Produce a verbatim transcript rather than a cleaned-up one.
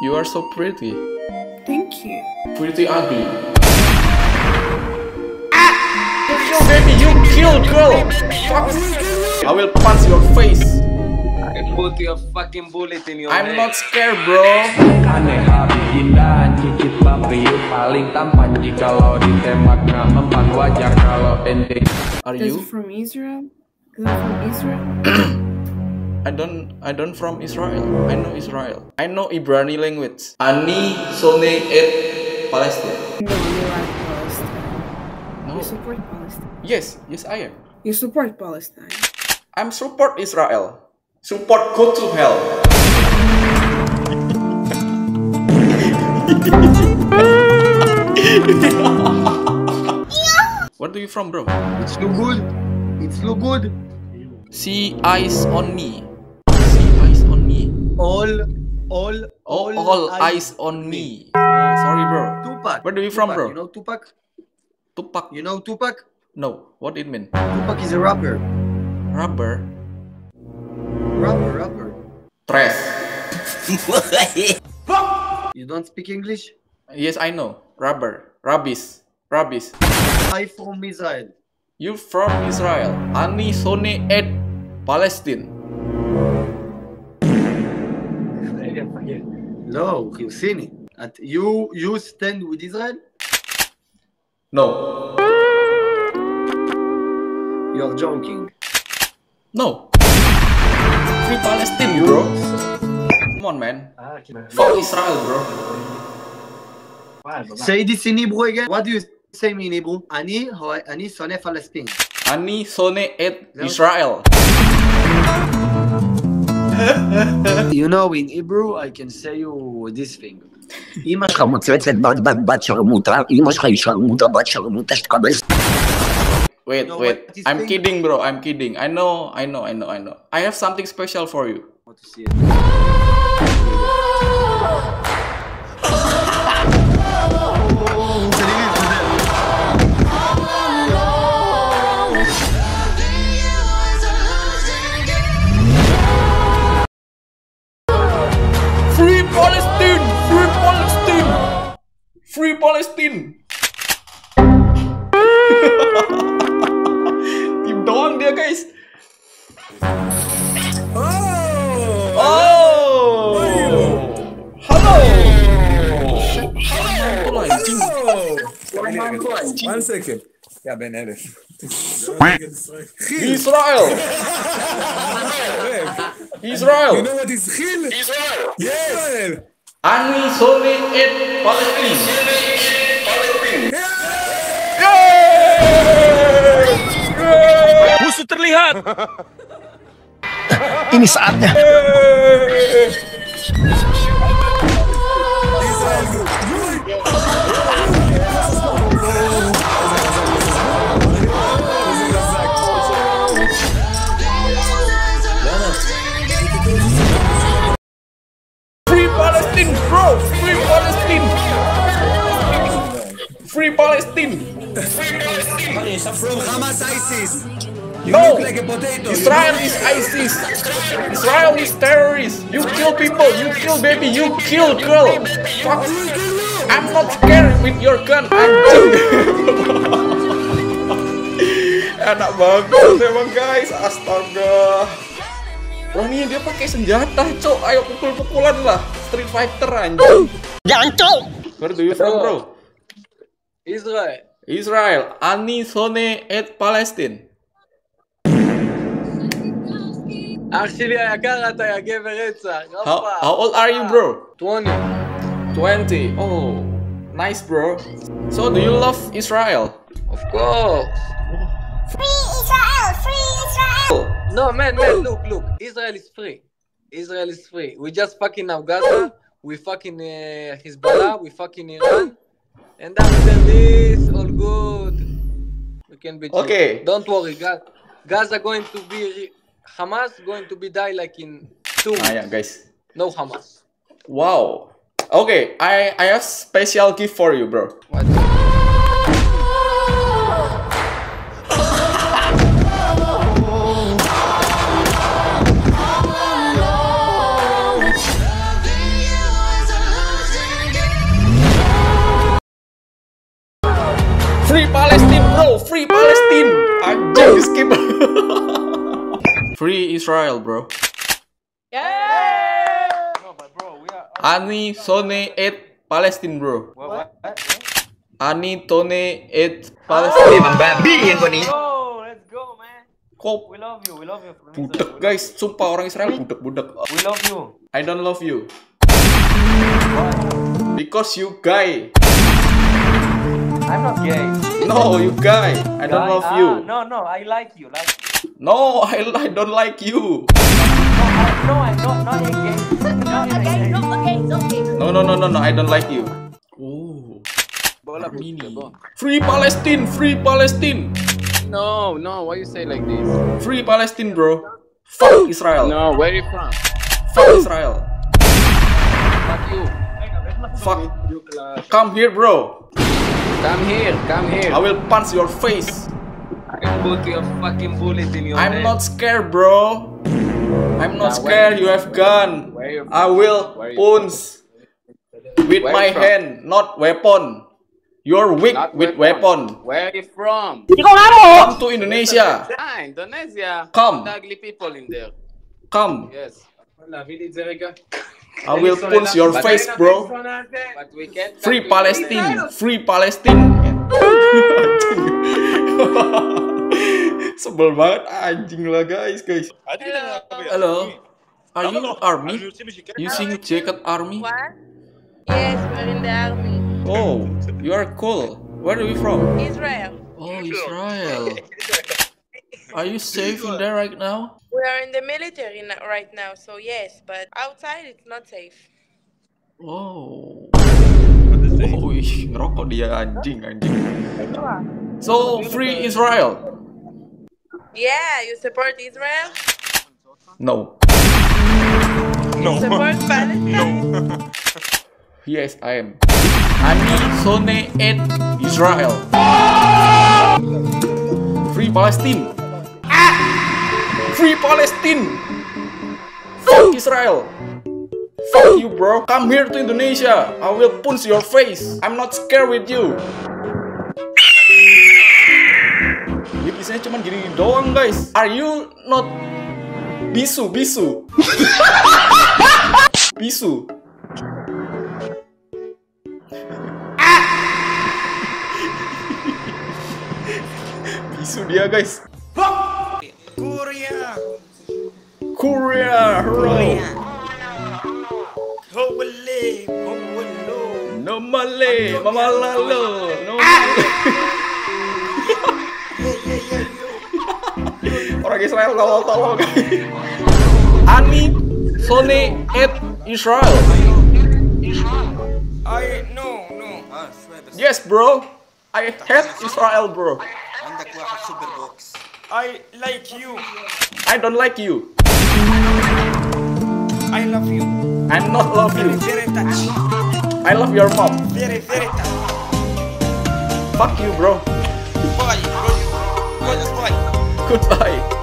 You are so pretty. Thank you. Pretty ugly. Ah! You killed baby, you killed girl! Fuck! I will punch your face. I put your fucking bullet in your I'm neck. Not scared, bro. Aneh hari indah, cicit papriu paling tampan jikalau ditembak nggak mempan wajar kalau ending. Are you That's from Israel? Is that from Israel? I don't, I don't from Israel. I know Israel. I know Ibrani language. Ani Sone et Palestine. No, you are Palestine. No. You support Palestine. Yes, yes I am. You support Palestine. I'm support Israel. Support go to hell. Where do you from, bro? It's no good. It's no good. See eyes on me. All, all, all, oh, all eyes, eyes on me. Oh, sorry, bro. Tupac. Where do you from, bro? You know Tupac? Tupac. You know Tupac? No. What it mean? Tupac is a rapper. Rapper. Rapper, rapper. Trash. You don't speak English? Yes, I know. Rubber, rubbish, rubbish. I from Israel. You from Israel? Ani Sone et Palestine. No, you see me. And you you stand with Israel? No. You're joking. No. Free Palestine, bro. Come on, man. Ah, fuck Israel, bro. Say this in Hebrew again. What do you say in Hebrew? Ani ani sone Palestine. Ani sone et Israel. You know, in Hebrew, I can say you this thing. Wait, wait. I'm kidding, bro. I'm kidding. I know, I know, I know, I know. I have something special for you. Want to see it? Free Palestine. Keep down there, guys. Oh. Oh. Hello. Hello. Hello. One second. Yeah, Ben Ellis. Israel. Israel. You know what is Israel? Israel. Yes. Ani Sone et Palestine. Musuh terlihat. Ini saatnya. Bro, free Palestine! Free Palestine! Free Palestine! From Hamas, ISIS! You no! Look like a potato. Israel is ISIS! Israel is terrorists! You kill people! You kill baby! You kill girl! Fuck! I'm not scared with your gun! I'm enak banget emang guys! Astaga! Wah nih dia pakai senjata, cok. Ayo pukul-pukulan lah. Street Fighter anjing. Jangan, cok. Where do you from, bro? Israel. Israel. Ani Sone et Palestine. אח שלי היקר, אתה יא גבר רצח. How old are you, bro? twenty. twenty. Oh, nice, bro. So, do you love Israel? Of course. Free Israel! Free Israel! No, man, man, look, look. Israel is free. Israel is free. We just fucking now Gaza. We fucking uh, Hezbollah. We fucking Iran. And after this, all good. We can be chill. Okay. Don't worry, Gaza. Gaza going to be Hamas going to be die like in two weeks. Ah, yeah, guys. No Hamas. Wow. Okay, I I have special gift for you, bro. What? bro. Skip. Free Israel, bro. Yeah. No, but bro, we are. Ani Sone et Palestine, bro. What? what? what? Ani Tone et Palestine. Oh, let's go, man. Kok. We love you. We love you. Budek, guys. Sumpah orang Israel budek-budek. We love you. I don't love you. What? Because you guy. I'm not gay. No, you guy. I don't guy? love ah, you. No, no, I like you. Like you. No, I, I don't like you. No, I, no, I'm not, not a gay. Not okay, a gay. No, okay, it's okay. No, no, no, no, no, I don't like you. Oh. Bola mini. Free Palestine, free Palestine. No, no, why you say like this? Free Palestine, bro. Fuck Israel. No, where are you from? Fuck Israel. Fuck you. Fuck. Come here, bro. Come here, come here. I will punch your face. I'll put your fucking bullet in your I'm head. not scared, bro. I'm not nah, scared. You, you have gun. You I will punch with my from? hand, not weapon. You're weak not with weapon. weapon. Where are you from? Come to Indonesia. Ah, Indonesia. Come. Ugly people in there. Come. Yes. I will punch your face, bro. But we can't free Palestine, free Palestine. Sebel banget anjing lah guys, guys. Hello. Are you army? You sing jacket army? Yes, we're in the army. Oh, you are cool. Where are you from? Israel. Oh, Israel. Are you safe in there right now? We are in the military right now, so yes, but outside it's not safe. Oh. Oh, ish, ngerokok dia anjing, anjing. So, free Israel. Yeah, you support Israel? No. No. You support Palestine? No. Yes, I am. Ani Sone et Israel. Free Palestine. Free Palestine! Fuck Israel! Fuck you, bro! Come here to Indonesia! I will punch your face! I'm not scared with you! Dia biasanya cuma gini doang, guys! Are you not... Bisu, bisu! Bisu! Bisu dia, guys! Korea, Korea, Korea. No Malay, no Malay, no Malay, no Malay. Orang Israel tolong tolong. Ani Sone et Israel. I no no. Yes, bro. I hate Israel, bro. I like you. I don't like you. I love you. I not love you. Very, very touch. I love your mom. Very, very touch. Fuck you, bro. Bye, bro. Goodbye. Goodbye.